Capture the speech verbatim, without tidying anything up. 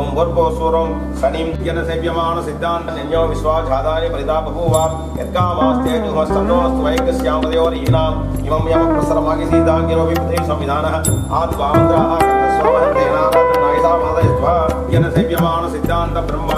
ओम वर्गो सूरम सनिम जन सेव्यमान सिद्धांत संयो विश्वास आधारे परितापभू वाप यत्का वास्ते जुहस्तनो स्वयक श्यामदेव और इनाम इमम यम प्रसरमागि सीतांगिरो विपदे संविधानः आद्वांद्राः कर्तस्वः तेनाम नायसा मादयस्वा जन सेव्यमान सिद्धांत ब्रह्म